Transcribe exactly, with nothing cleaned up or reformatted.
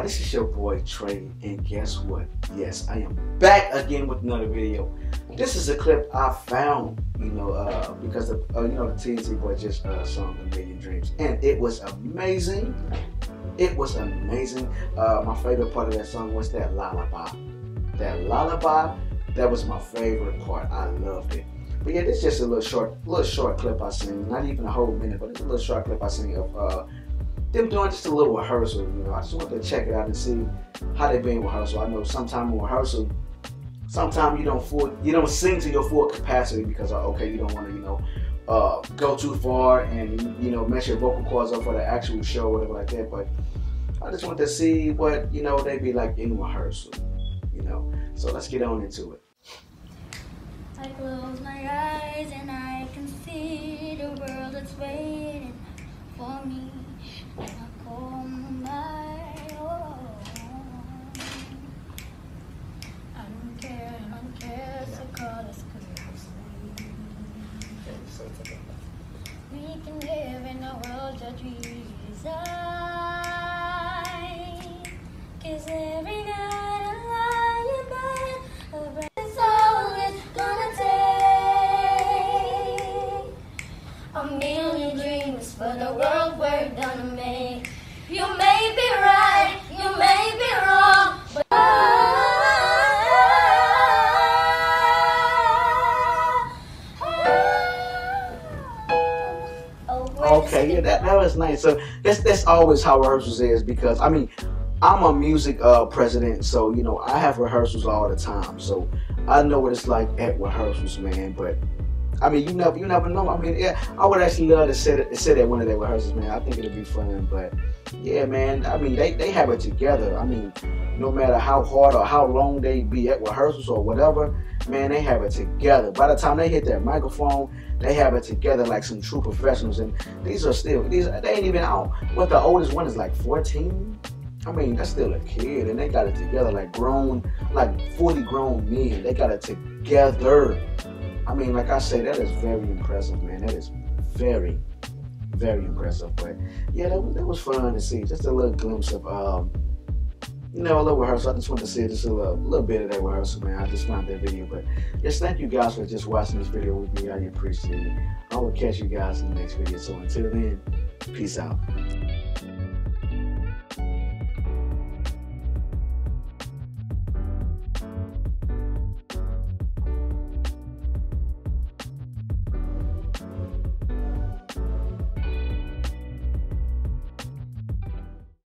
y'all, this is your boy Trey, and guess what? Yes, I am back again with another video. This is a clip I found, you know, uh, because the, uh, you know, the T N T Boys just uh, sung "A Million Dreams," and it was amazing. It was amazing. Uh, my favorite part of that song was that lullaby. That lullaby, that was my favorite part. I loved it. But yeah, this is just a little short, little short clip I seen. Not even a whole minute, but it's a little short clip I seen of. Uh, Them doing just a little rehearsal, you know. I just wanted to check it out and see how they been in rehearsal. I know sometimes in rehearsal, sometimes you don't full, you don't sing to your full capacity because okay, you don't want to, you know, uh, go too far and you know mess your vocal cords up for the actual show or whatever like that. But I just wanted to see what you know they be like in rehearsal, you know. So let's get on into it. I close my eyes and I can see the world that's waiting for me. I call my own. I don't care, I don't care, so call us good. We can live in a world that we desire. Cause every night I lie in bed, that's all it's gonna take. A million dreams for the world we're gonna make. You may be right, you may be wrong, but okay, yeah, that, that was nice. So that's that's always how rehearsals is because I mean, I'm a music uh, president, so you know I have rehearsals all the time, so I know what it's like at rehearsals, man. But I mean, you never, you never know. I mean, yeah, I would actually love to sit at, sit at one of their rehearsals, man. I think it'd be fun, but yeah, man. I mean, they, they have it together. I mean, no matter how hard or how long they be at rehearsals or whatever, man, they have it together. By the time they hit that microphone, they have it together like some true professionals. And these are still, these they ain't even out. What the oldest one is like fourteen. I mean, that's still a kid, and they got it together like grown, like forty grown men. They got it together. I mean, like I say, that is very impressive, man. That is very, very impressive. But yeah, that, that was fun to see. Just a little glimpse of, um, you know, a little rehearsal. I just wanted to see just a little, little bit of that rehearsal, man. I just found that video. But just thank you guys for just watching this video with me. I appreciate it. I will catch you guys in the next video. So until then, peace out.